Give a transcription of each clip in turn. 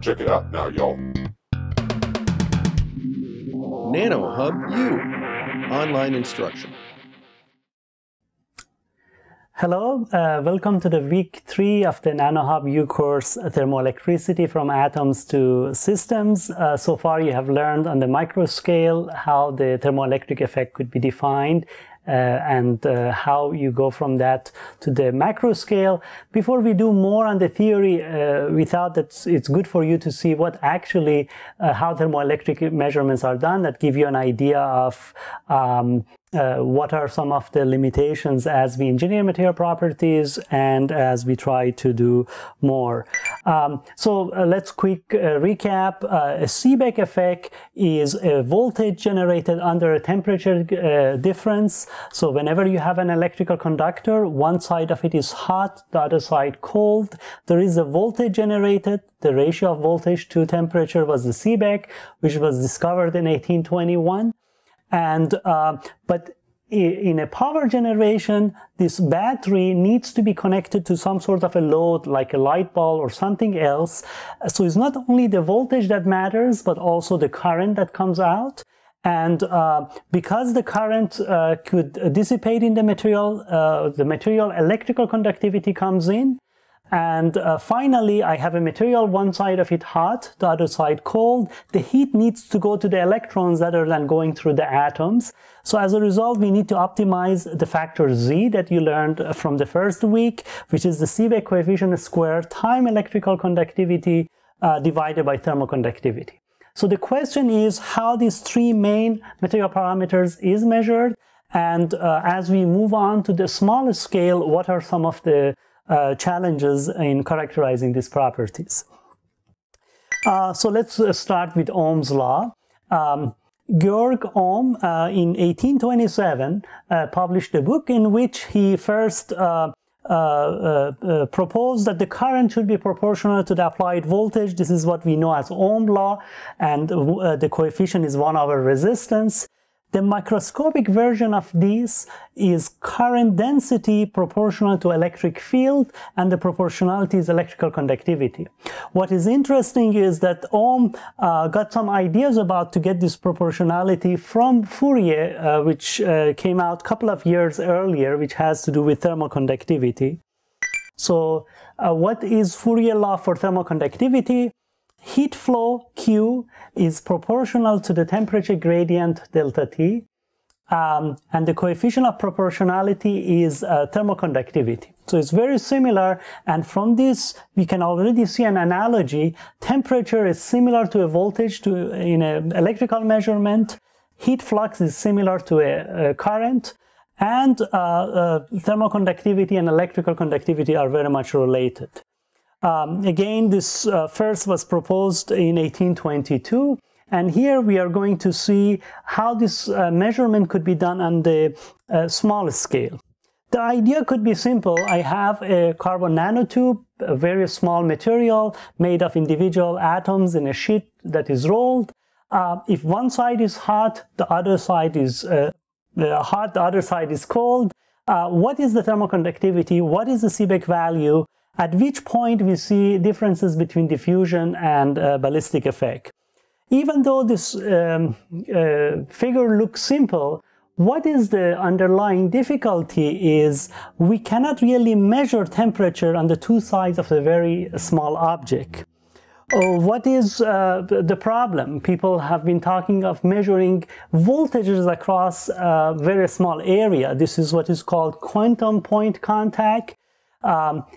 Check it out now, y'all. NanoHub U, online instruction. Hello, welcome to the week 3 of the NanoHub U course, Thermoelectricity from Atoms to Systems. So far you have learned on the micro scale how the thermoelectric effect could be defined and how you go from that to the macro scale. Before we do more on the theory, we thought that it's good for you to see what actually, how thermoelectric measurements are done that give you an idea of what are some of the limitations as we engineer material properties and as we try to do more. So let's quick recap. A Seebeck effect is a voltage generated under a temperature difference. So whenever you have an electrical conductor, one side of it is hot, the other side cold. There is a voltage generated. The ratio of voltage to temperature was the Seebeck, which was discovered in 1821. And but in a power generation, this battery needs to be connected to some sort of a load, like a light bulb or something else. So it's not only the voltage that matters, but also the current that comes out. And because the current could dissipate in the material electrical conductivity comes in. And finally, I have a material, one side of it hot, the other side cold. The heat needs to go to the electrons rather than going through the atoms. So as a result, we need to optimize the factor Z that you learned from the first week, which is the Seebeck coefficient squared time electrical conductivity divided by thermal conductivity. So the question is how these three main material parameters is measured. And as we move on to the smaller scale, what are some of the challenges in characterizing these properties. So let's start with Ohm's law. Georg Ohm in 1827 published a book in which he first proposed that the current should be proportional to the applied voltage. This is what we know as Ohm's law, and the coefficient is 1 over resistance. The microscopic version of this is current density proportional to electric field, and the proportionality is electrical conductivity. What is interesting is that Ohm got some ideas about to get this proportionality from Fourier, which came out a couple of years earlier, which has to do with thermal conductivity. So what is Fourier law for thermal conductivity? Heat flow, Q, is proportional to the temperature gradient, delta T, and the coefficient of proportionality is thermal conductivity. So it's very similar, and from this we can already see an analogy. Temperature is similar to a voltage in an electrical measurement, heat flux is similar to a current, and thermal conductivity and electrical conductivity are very much related. Again, this first was proposed in 1822, and here we are going to see how this measurement could be done on the smaller scale. The idea could be simple. I have a carbon nanotube, a very small material made of individual atoms in a sheet that is rolled. If one side is hot, the other side is hot, the other side is cold. What is the thermal conductivity? What is the Seebeck value? At which point we see differences between diffusion and ballistic effect. Even though this figure looks simple, what is the underlying difficulty is we cannot really measure temperature on the two sides of a very small object. What is the problem? People have been talking of measuring voltages across a very small area. This is what is called quantum point contact.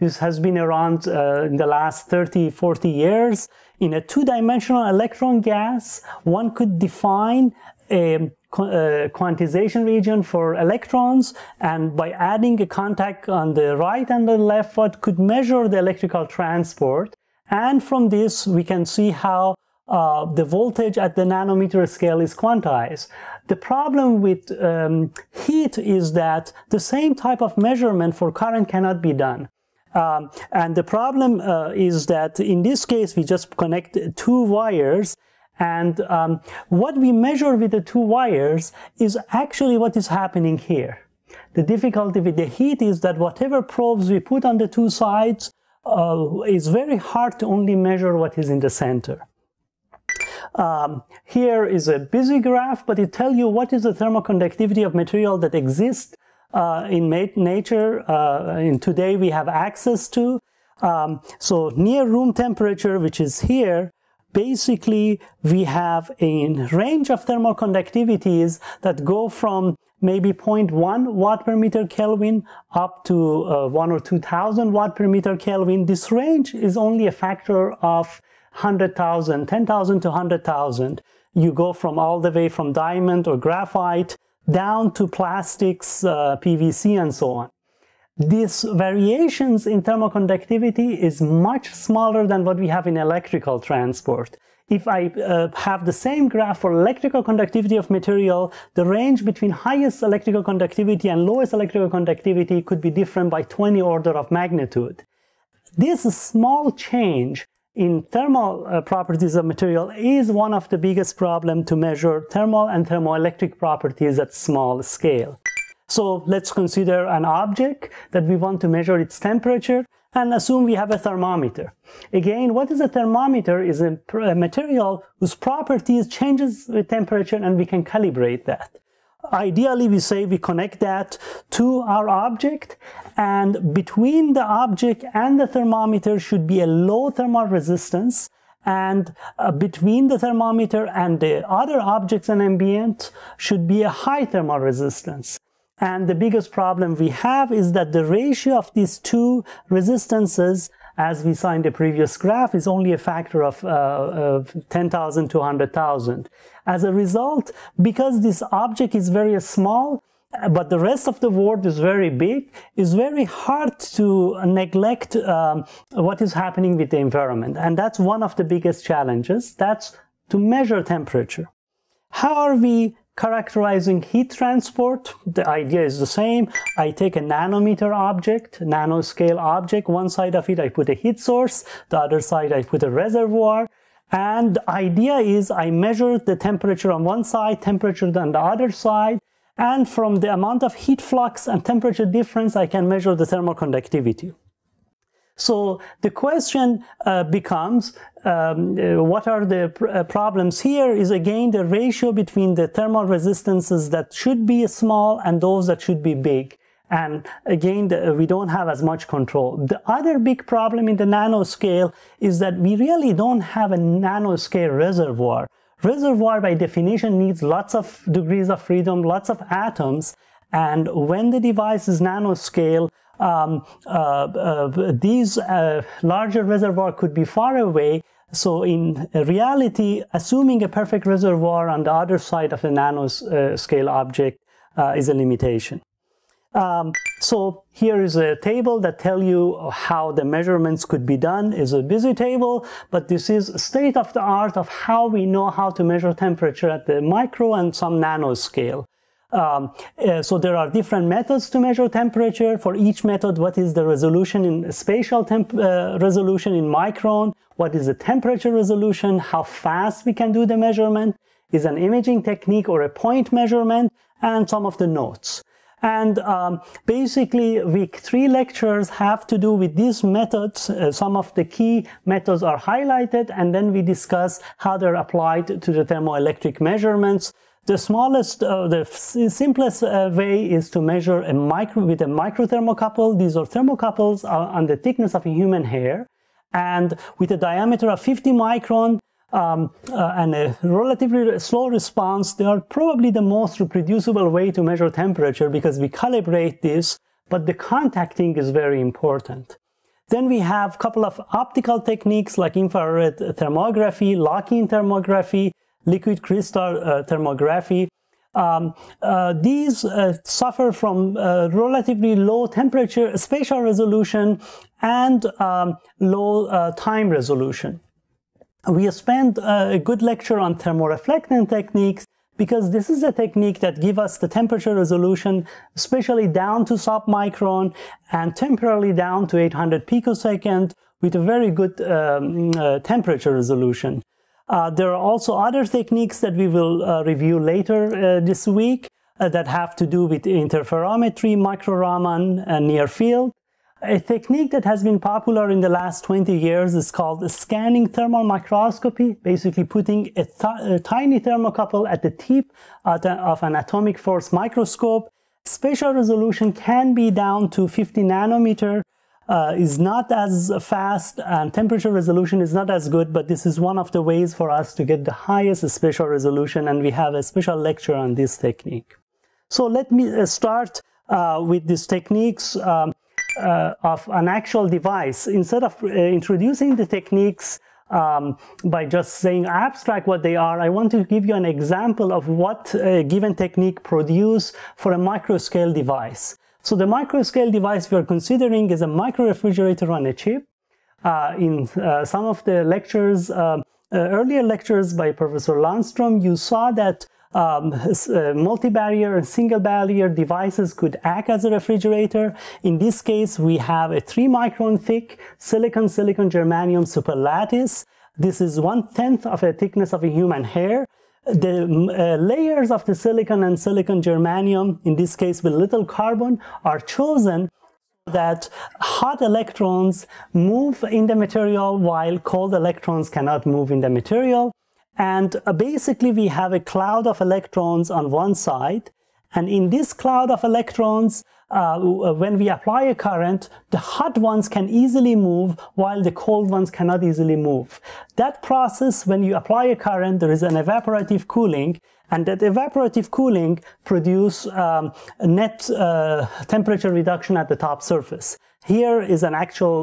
This has been around in the last 30–40 years. In a two-dimensional electron gas, one could define a quantization region for electrons, and by adding a contact on the right and the left, one could measure the electrical transport. And from this, we can see how the voltage at the nanometer scale is quantized. The problem with heat is that the same type of measurement for current cannot be done. And the problem is that in this case, we just connect two wires, and what we measure with the two wires is actually what is happening here. The difficulty with the heat is that whatever probes we put on the two sides it's very hard to only measure what is in the center. Here is a busy graph, but it tells you what is the thermoconductivity of material that exists in nature. And today we have access to. So near room temperature, which is here, basically we have a range of thermal conductivities that go from maybe 0.1 watt per meter Kelvin up to 1,000 or 2,000 watt per meter Kelvin. This range is only a factor of 100,000, 10,000 to 100,000. You go from all the way from diamond or graphite down to plastics, PVC, and so on. These variations in thermoconductivity is much smaller than what we have in electrical transport. If I have the same graph for electrical conductivity of material, the range between highest electrical conductivity and lowest electrical conductivity could be different by 20 order of magnitude. This small change in thermal properties of material is one of the biggest problems to measure thermal and thermoelectric properties at small scale. So let's consider an object that we want to measure its temperature and assume we have a thermometer. Again, what is a thermometer? Is a material whose properties changes with temperature, and we can calibrate that. Ideally, we say we connect that to our object, and between the object and the thermometer should be a low thermal resistance, and between the thermometer and the other objects and ambient should be a high thermal resistance. And the biggest problem we have is that the ratio of these two resistances, as we saw in the previous graph, is only a factor of 10,000 to 100,000. As a result, because this object is very small, but the rest of the world is very big, it's very hard to neglect what is happening with the environment. And that's one of the biggest challenges. That's to measure temperature. How are we characterizing heat transport? The idea is the same. I take a nanometer object, nanoscale object. One side of it I put a heat source, the other side I put a reservoir. And the idea is I measure the temperature on one side, temperature on the other side. And from the amount of heat flux and temperature difference, I can measure the thermal conductivity. So the question becomes, what are the problems here is again the ratio between the thermal resistances that should be small and those that should be big. And again, we don't have as much control. The other big problem in the nanoscale is that we really don't have a nanoscale reservoir. Reservoir by definition needs lots of degrees of freedom, lots of atoms. And when the device is nanoscale, these larger reservoir could be far away. So in reality, assuming a perfect reservoir on the other side of the nanoscale object is a limitation. So here is a table that tells you how the measurements could be done. It's a busy table, but this is state of the art of how we know how to measure temperature at the micro and some nanoscale. So there are different methods to measure temperature. For each method, what is the resolution in spatial resolution in micron? What is the temperature resolution? How fast we can do the measurement? Is an imaging technique or a point measurement? And some of the notes. And basically, week 3 lectures have to do with these methods. Some of the key methods are highlighted, and then we discuss how they're applied to the thermoelectric measurements. The smallest, the simplest way is to measure a micro thermocouple. These are thermocouples on the thickness of a human hair, and with a diameter of 50 micron and a relatively slow response, they are probably the most reproducible way to measure temperature because we calibrate this, but the contacting is very important. Then we have a couple of optical techniques like infrared thermography, Lockean thermography, liquid crystal thermography. These suffer from relatively low temperature, spatial resolution, and low time resolution. We spent a good lecture on thermoreflectant techniques because this is a technique that gives us the temperature resolution, especially down to submicron and temporarily down to 800 picosecond with a very good temperature resolution. There are also other techniques that we will review later this week that have to do with interferometry, micro-Raman, and near field. A technique that has been popular in the last 20 years is called scanning thermal microscopy, basically putting a tiny thermocouple at the tip of an atomic force microscope. Spatial resolution can be down to 50 nanometer, is not as fast, and temperature resolution is not as good, but this is one of the ways for us to get the highest spatial resolution, and we have a special lecture on this technique. So let me start with these techniques of an actual device. Instead of introducing the techniques by just saying abstract what they are, I want to give you an example of what a given technique produces for a microscale device. So the microscale device we are considering is a micro refrigerator on a chip. In some of the lectures, earlier lectures by Professor Lundstrom, you saw that multi-barrier and single-barrier devices could act as a refrigerator. In this case, we have a 3-micron thick silicon germanium superlattice. This is 1/10 of the thickness of a human hair. The layers of the silicon and silicon germanium, in this case with little carbon, are chosen so that hot electrons move in the material while cold electrons cannot move in the material. And basically we have a cloud of electrons on one side, and in this cloud of electrons, when we apply a current, the hot ones can easily move while the cold ones cannot easily move. That process, when you apply a current, there is an evaporative cooling, and that evaporative cooling produces net temperature reduction at the top surface. Here is an actual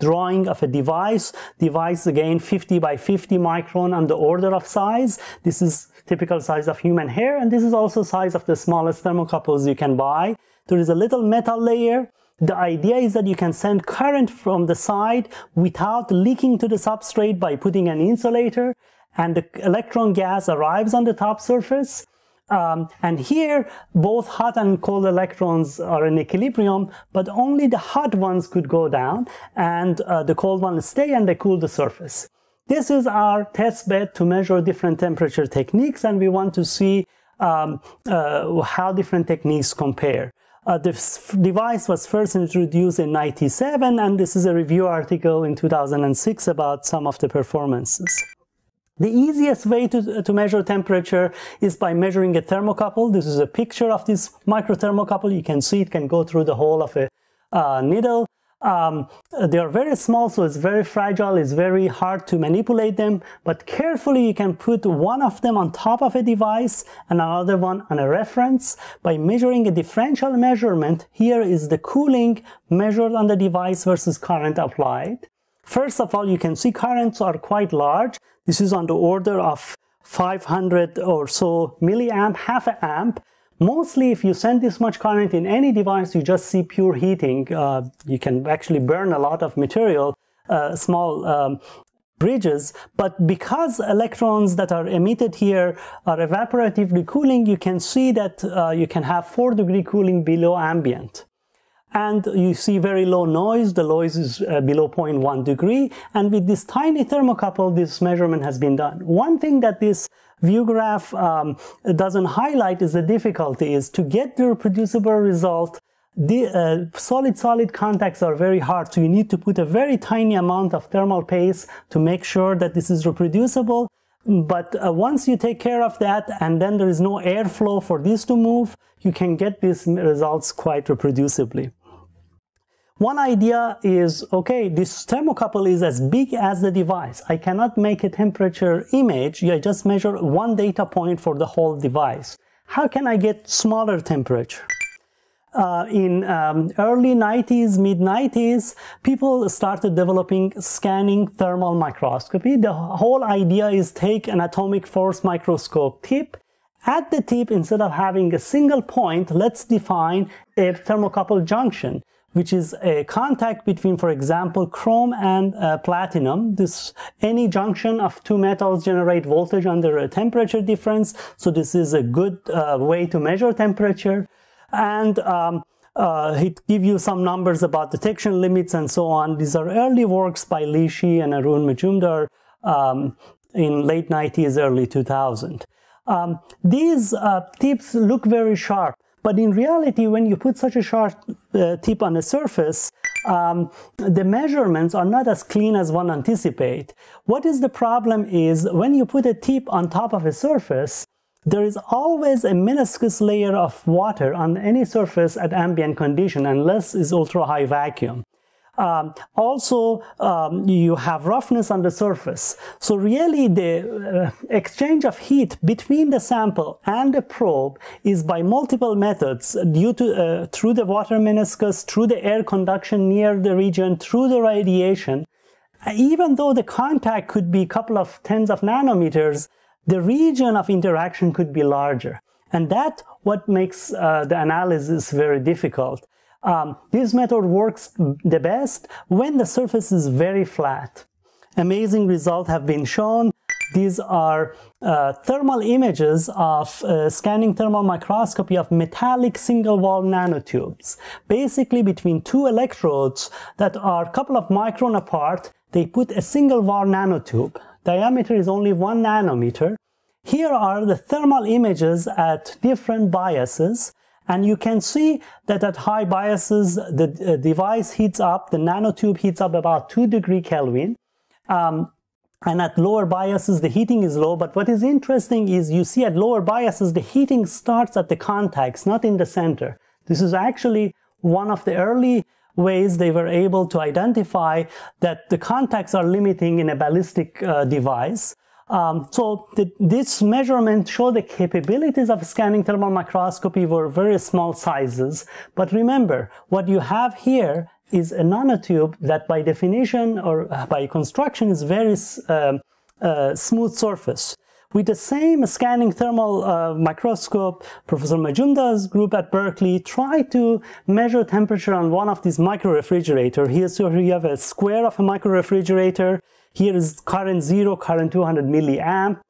drawing of a device again 50 by 50 micron on the order of size. This is typical size of human hair, and this is also size of the smallest thermocouples you can buy. There is a little metal layer. The idea is that you can send current from the side without leaking to the substrate by putting an insulator, and the electron gas arrives on the top surface. And here, both hot and cold electrons are in equilibrium, but only the hot ones could go down, and the cold ones stay and they cool the surface. This is our test bed to measure different temperature techniques, and we want to see how different techniques compare. This device was first introduced in 1997, and this is a review article in 2006 about some of the performances. The easiest way to measure temperature is by measuring a thermocouple. This is a picture of this micro thermocouple. You can see it can go through the hole of a needle. They are very small, so it's very fragile. It's very hard to manipulate them. But carefully, you can put one of them on top of a device and another one on a reference. By measuring a differential measurement, here is the cooling measured on the device versus current applied. First of all, you can see currents are quite large. This is on the order of 500 or so milliamp, half an amp. Mostly, if you send this much current in any device, you just see pure heating. You can actually burn a lot of material, small bridges. But because electrons that are emitted here are evaporatively cooling, you can see that you can have 4-degree cooling below ambient. And you see very low noise. The noise is below 0.1 degree. And with this tiny thermocouple, this measurement has been done. One thing that this view graph doesn't highlight is the difficulty is to get the reproducible result. The solid-solid contacts are very hard. So you need to put a very tiny amount of thermal paste to make sure that this is reproducible. But once you take care of that, and then there is no airflow for this to move, you can get these results quite reproducibly. One idea is, okay, this thermocouple is as big as the device. I cannot make a temperature image. I just measure one data point for the whole device. How can I get smaller temperature? In early 90s, mid 90s, people started developing scanning thermal microscopy. The whole idea is take an atomic force microscope tip. At the tip, instead of having a single point, let's define a thermocouple junction, which is a contact between, for example, chrome and platinum. This, any junction of two metals generate voltage under a temperature difference. So this is a good way to measure temperature. And it gives you some numbers about detection limits and so on. These are early works by Li Shi and Arun Majumdar in late 90s, early 2000. These tips look very sharp. But in reality, when you put such a sharp tip on a surface, the measurements are not as clean as one anticipates. What is the problem is when you put a tip on top of a surface, there is always a minuscule layer of water on any surface at ambient condition, unless it's ultra-high vacuum. You have roughness on the surface. So really the exchange of heat between the sample and the probe is by multiple methods due to through the water meniscus, through the air conduction near the region, through the radiation. Even though the contact could be a couple of tens of nanometers, the region of interaction could be larger. And that's what makes the analysis very difficult. This method works the best when the surface is very flat. Amazing results have been shown. These are thermal images of scanning thermal microscopy of metallic single-walled nanotubes. Basically between two electrodes that are a couple of micron apart, they put a single-walled nanotube. Diameter is only 1 nanometer. Here are the thermal images at different biases. And you can see that at high biases, the device heats up, the nanotube heats up about 2°K. And at lower biases, the heating is low. But what is interesting is you see at lower biases, the heating starts at the contacts, not in the center. This is actually one of the early ways they were able to identify that the contacts are limiting in a ballistic device. This measurement showed the capabilities of scanning thermal microscopy were very small sizes. But remember, what you have here is a nanotube that by definition or by construction is very smooth surface. With the same scanning thermal microscope, Professor Majumdar's group at Berkeley tried to measure temperature on one of these micro-refrigerators. Here, so you have a square of a micro-refrigerator. Here is current 0, current 200 milliamp.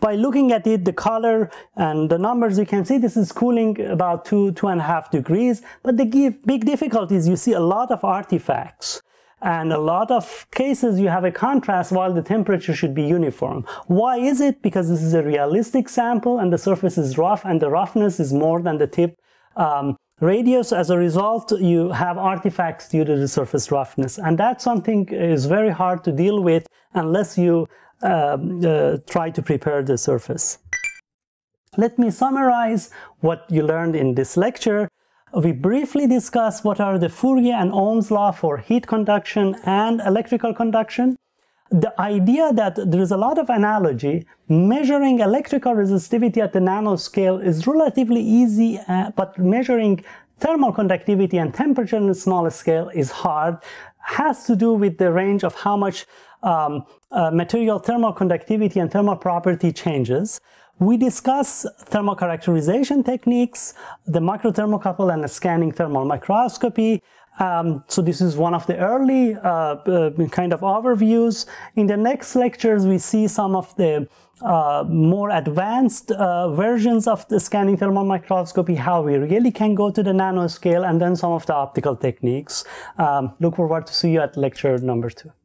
By looking at it, the color and the numbers, you can see this is cooling about 2.5 degrees. But the big difficulty is you see a lot of artifacts. And a lot of cases you have a contrast while the temperature should be uniform. Why is it? Because this is a realistic sample and the surface is rough and the roughness is more than the tip radius. As a result, you have artifacts due to the surface roughness. And that's something is very hard to deal with unless you try to prepare the surface. Let me summarize what you learned in this lecture. We briefly discussed what are the Fourier and Ohm's law for heat conduction and electrical conduction. The idea that there is a lot of analogy, measuring electrical resistivity at the nanoscale is relatively easy, but measuring thermal conductivity and temperature on a smaller scale is hard. Has to do with the range of how much material thermal conductivity and thermal property changes. We discuss thermal characterization techniques, the microthermocouple and the scanning thermal microscopy. So this is one of the early kind of overviews. In the next lectures, we see some of the more advanced versions of the scanning thermal microscopy, how we really can go to the nanoscale, and then some of the optical techniques. Look forward to see you at lecture number 2.